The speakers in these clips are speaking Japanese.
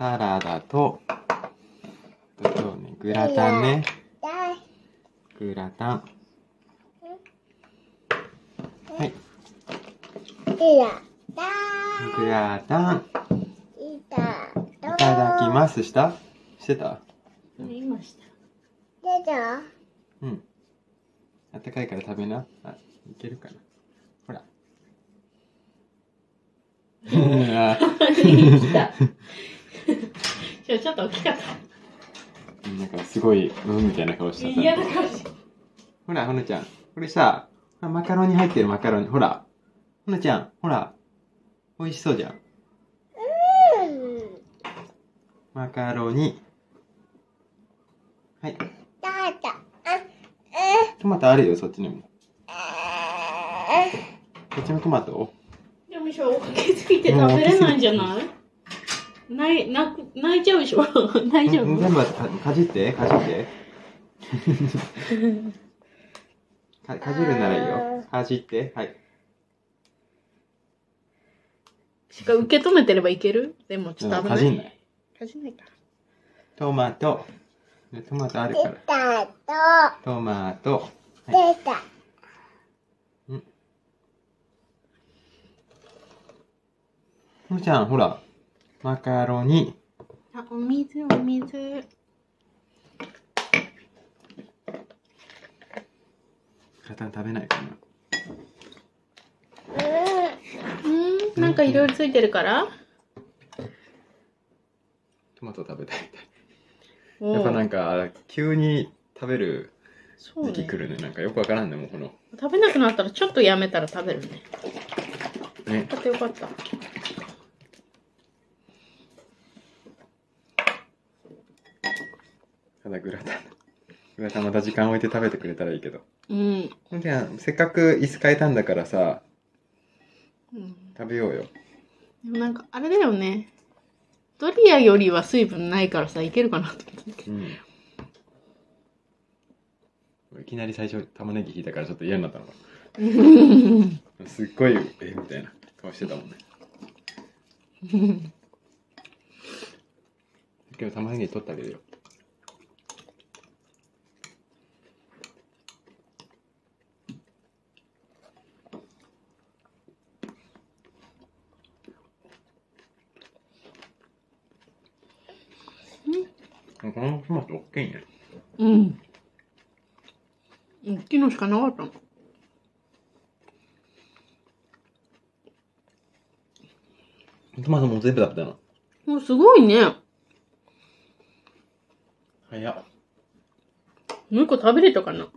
サラダと、そうね、グラタンね。グラタン。はい。グラタン。いただきます。した？してた？今した。出た？うん。あったかいから食べな。あ、いけるかな。ほら。ちょっと大きかった。なんかすごいうんみたいな顔した。嫌な顔した。ほら、ほのちゃん、これさ、マカロニ入ってるマカロニ。ほら、ほのちゃん、ほら、美味しそうじゃん。マカロニ。はい。トマトあるよ、そっちにも。こっちのトマト。でもしょ、おかけすぎて食べれないんじゃない？泣いちゃうでしょ。大丈夫？全部かじって、かじって。かじるならいいよ。かじって、はい。しか受け止めてればいける？でもちょっと危ない。かじんない。かじんないから。トマト。トマトあるから。トマト。出た。うん。ふーちゃん、ほら。マカロニ。あ、お水、お水。グラタン食べないかな。うん、なんかいろいろついてるから。トマト食べたいみたい。やっぱなんか急に食べる時期来るね。なんかよくわからんね。もうこの食べなくなったらちょっとやめたら食べるね。よかったよかった。ただグラタンまた時間置いて食べてくれたらいいけど。うん。じゃあせっかく椅子変えたんだからさ、うん、食べようよ。でもなんかあれだよね。ドリアよりは水分ないからさ、いけるかなと思って、うん、いきなり最初玉ねぎ引いたからちょっと嫌になったのかすっごいみたいな顔してたもんね今日玉ねぎ取ってあげるよ。このトマト大きいね。うん。大きいのしかなかったの。トマトも全部食べたの。もうすごいね。早っ。もう一個食べれたかな。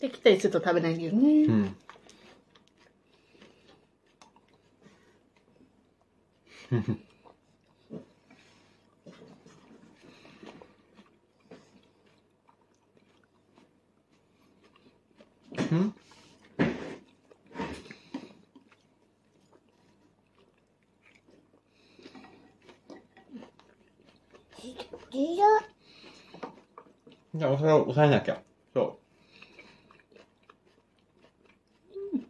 できたりすると食べないけどね。うん。うん、じゃあお皿を抑えなきゃ。そう、うん、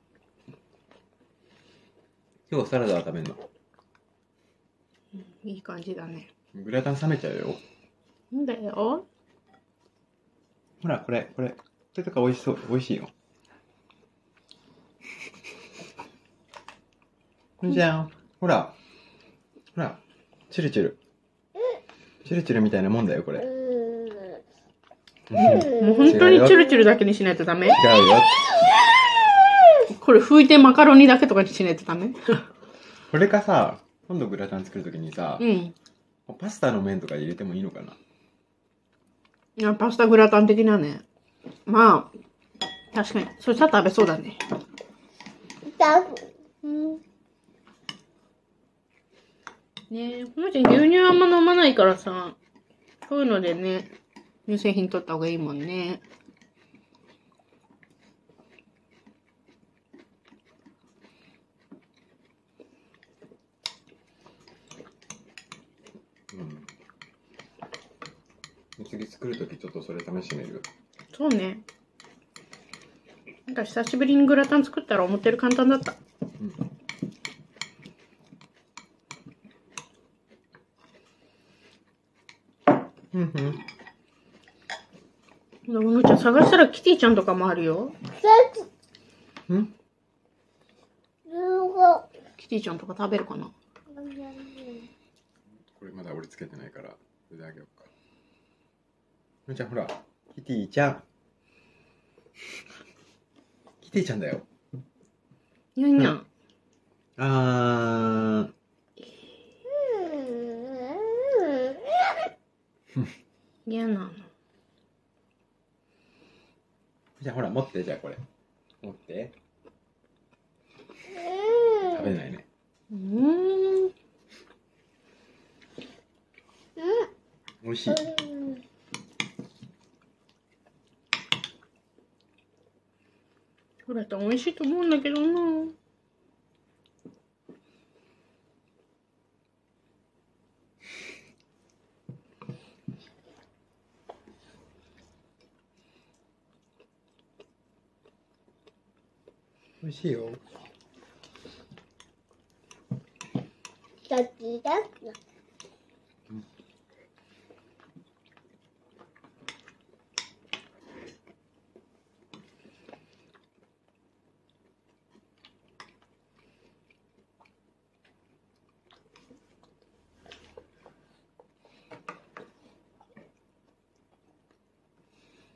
今日サラダは食べるの、うん、いい感じだね。グラタン冷めちゃうよ。なんだよ。ほらこれこれとか美味しそう。美味しいよ。じゃん、ほらチュルチュルみたいなもんだよこれ。もう本当にチュルチュルだけにしないとダメ。違うよ。これ拭いてマカロニだけとかにしないとダメ。これかさ、今度グラタン作るときにさ、うん、パスタの麺とか入れてもいいのかな。いや、パスタグラタン的なね。まあ確かにそれさ食べそうだね。うんねえ、この人牛乳あんま飲まないからさ、そういうのでね、乳製品取った方がいいもんね。うん。次作るときちょっとそれ試してみる。そうね。なんか久しぶりにグラタン作ったら思ってる簡単だった。うん。うんうん。おのちゃん探したらキティちゃんとかもあるよ。うん。キティちゃんとか食べるかな。これまだ俺つけてないから、これであげようか。おのちゃんほら、キティちゃん。キティちゃんだよ。にゃんにゃん。あー。嫌なの。じゃあほら持って、じゃあこれ持って。食べないね。美味しい。これって美味しいと思うんだけどな。美味しいよ。だってだって。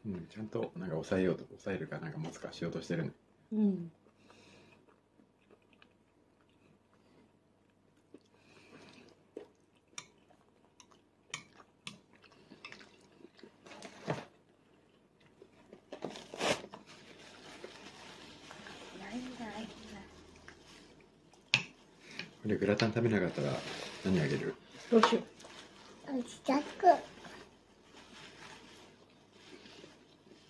うん、ちゃんとなんか抑えようと抑えるかなんか持つかしようとしてるね。うん。これグラタン食べなかったら何あげる？どうしよう。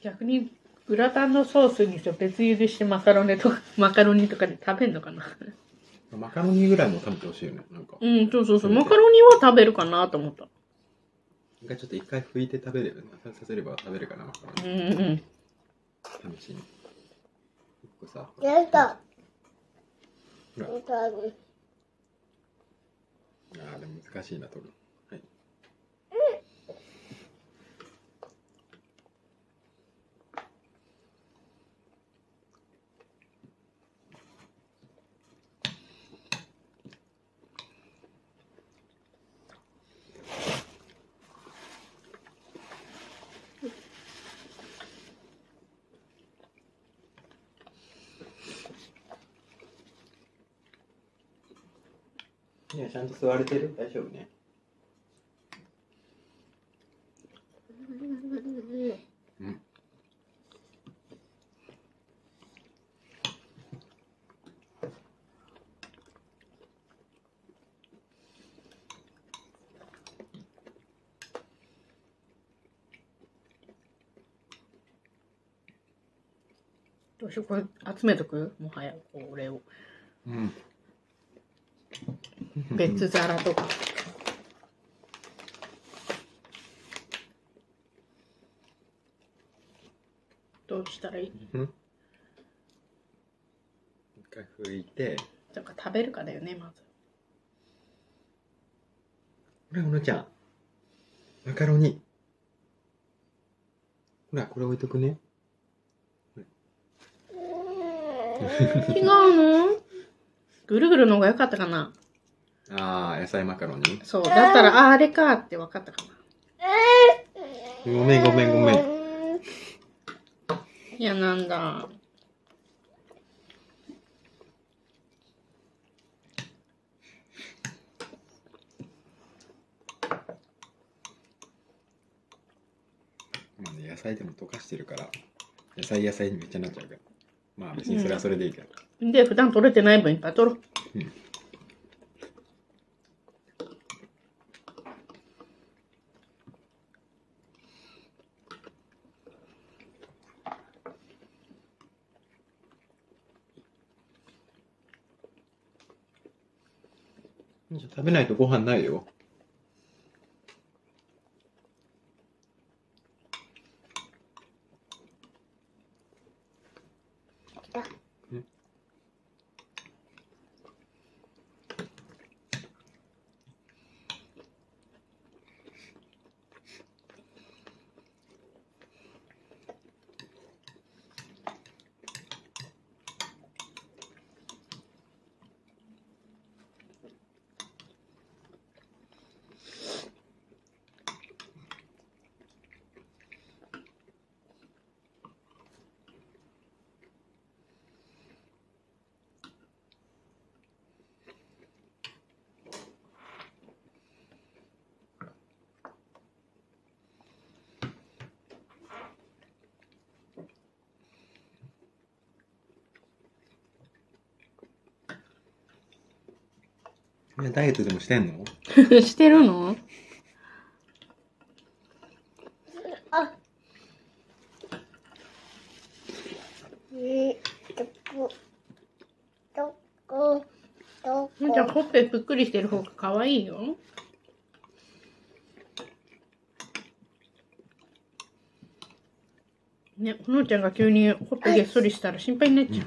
逆にグラタンのソースにして別茹でしてマカロニとかで食べるのかな。マカロニぐらいも食べてほしいよね。なんか。うん、そうそうそう。マカロニは食べるかなと思った。一回ちょっと一回拭いて食べる、させれば食べるかなマカロニ。うんうん。試しに。一個さ。やった。ああ、でも難しいな、取る。はい。ね、ちゃんと座れてる？大丈夫ね。うん。どうしよう、これ集めとく？もはやこれを。うん。別皿とか。どうしたらいい？一回拭いて。なんか食べるかだよね、まず。ほら、おのちゃん。マカロニ。ほら、これ置いとくね。違うの？ぐるぐるの方が良かったかな。ああ、野菜マカロニ。そう、だったら、ああ、あれかって分かったかな。ごめん、ごめん、ごめん。いや、なんだ。まあね、野菜でも溶かしてるから、野菜にめっちゃなっちゃうから。まあ、別にそれはそれでいいけど。うん、で、普段取れてない分いっぱい取ろう。うん。食べないとご飯ないよ。ダイエットでもしてんの？してるの？あ、なんかほっぺぷっくりしてる方が可愛いよ。ね、ほのちゃんが急にほっぺげっそりしたら心配になっちゃう。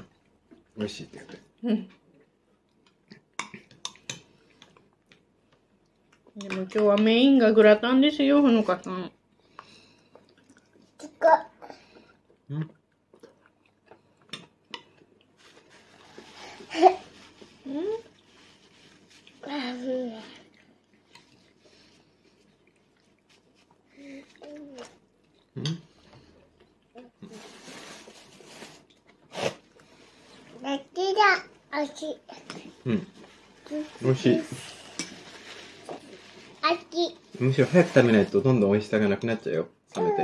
うん、美味しいって言って。うん。でも今日はメインがグラタンですよ、ほのかさん。うん。うん。美味しい。むしろ早く食べないとどんどん美味しさがなくなっちゃうよ。冷めて。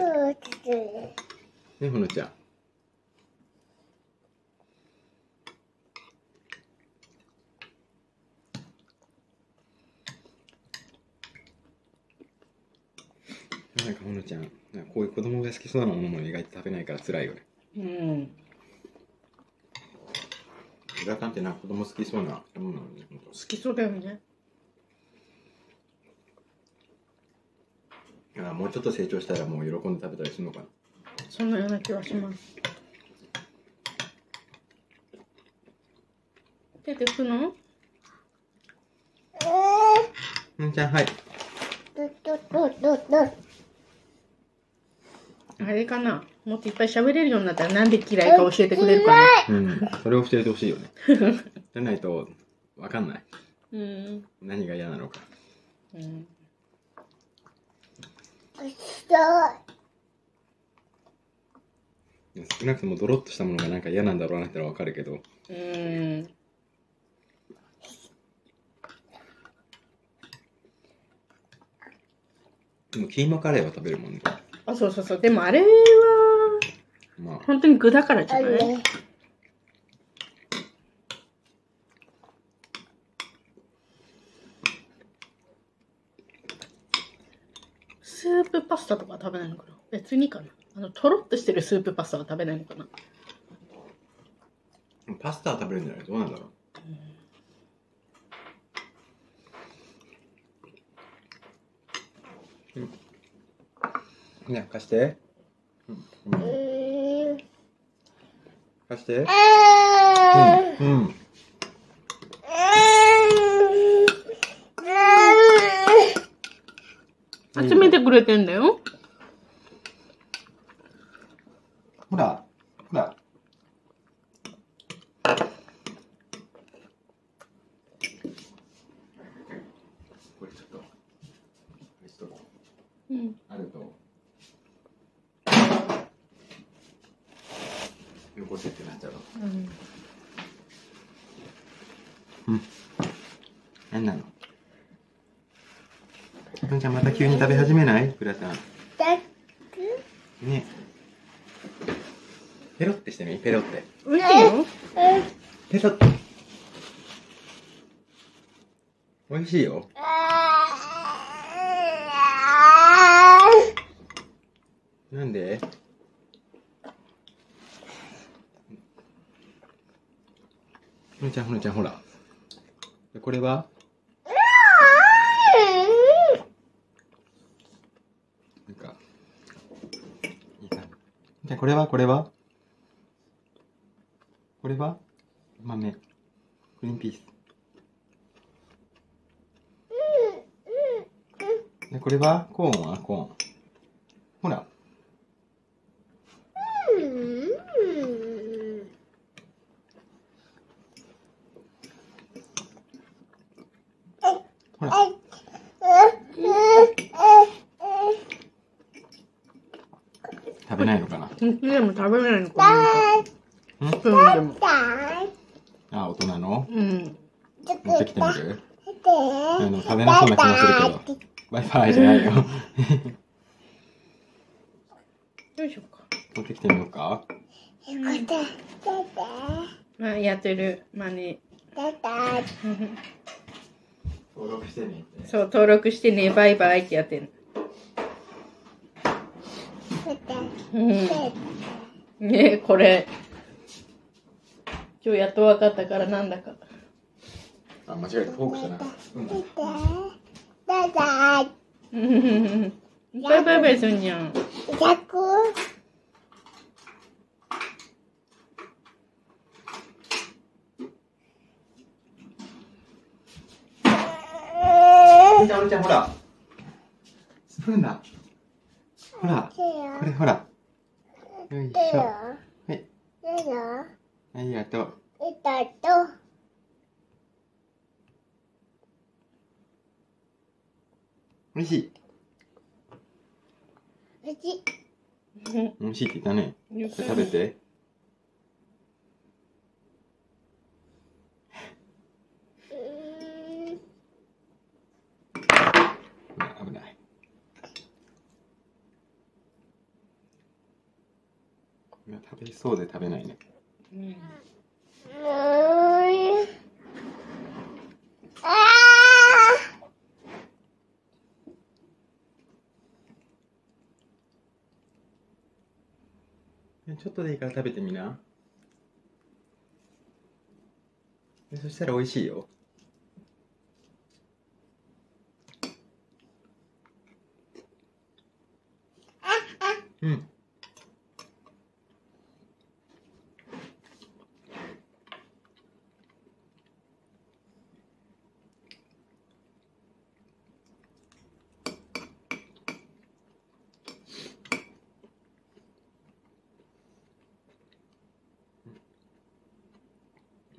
ね、ほのちゃん。なんかほのちゃん、なんかこういう子供が好きそうなものも意外と食べないから辛いよね。うん。グラタンってなんか子供好きそうなものなのね。好きそうだよね。あ、もうちょっと成長したらもう喜んで食べたりするのかな。そんなような気はします。出てくの？うんちゃん、はい。あれかな、もっといっぱい喋れるようになったらなんで嫌いか教えてくれるかな。うん、それを教えてほしいよね。じゃないとわかんない。うん。何が嫌なのか。うん。少なくともドロッとしたものがなんか嫌なんだろうなってのはわかるけど。うん。でもキーマカレーは食べるもんね。あ、そうそうそう。でもあれは、まあ、本当に具だからじゃない？スープパスタとか食べないのかな？別にかな。とろっとしてるスープパスタは食べないのかな。パスタは食べるんじゃない？どうなんだろう。ね、貸して。貸して。うん。集めてくれてんだよ。ほら、ほら。これちょっと。これちょっと。うん。あると。汚せってなっちゃう。うん。何なの？ほのちゃんまた急に食べ始めない？グラタン。ね。ペロってしてみ、ペロって。うれしいよ。ペロって。おいしいよ。なんで？ほのちゃん、ほのちゃん、ほら。これは？なんか。いいか。じゃ、これは、これは。これは。豆。グリーンピース。で、これは、コーンは、コーン。ほら。ほら。食べないのかな。でも食べないのかな。スプーンでも。あ、大人の。うん。持ってきてみる？食べなそうな気もするけど。バイバイじゃないよ。どうしようか。持ってきてみようか。まあやってる真似。登録してねって。そう、登録してね、バイバイってやってんの。うん。ねえ、これ。今日やっと分かったからなんだか。あ、間違えた、フォークじゃない。バイバイ。バイバイバイすんじゃん。おるちゃん、ほらスプーンだ、ほらこれ、ほら、よいしょ、はい、ありがとう、ありがとう。おいしい、おいしい、おいしいって言ったね。食べて、危ない。食べそうで食べないね。うん。ちょっとでいいから食べてみな。そしたら美味しいよ。うん。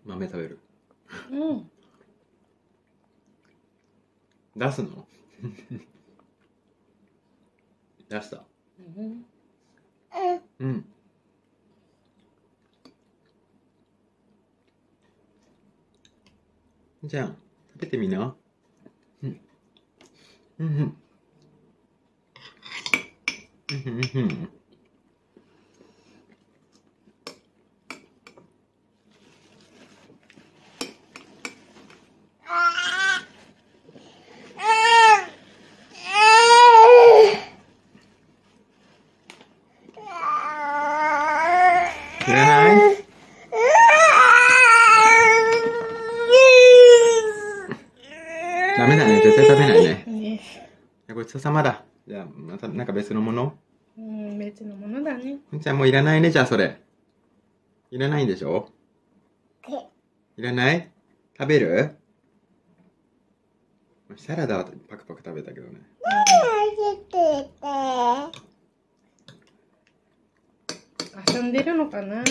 豆食べる。うん。出すの？出した。うん。うん。じゃあ、食べてみな。うん。うんうん。うんうんうん。いらない？ダメだね、絶対食べないね。ごちそうさまだ。じゃあまたなんか別のもの？うん、別のものだね。じゃあもういらないね、じゃあそれ。いらないんでしょ？いらない？食べる？サラダはパクパク食べたけどね。遊んでるのかな。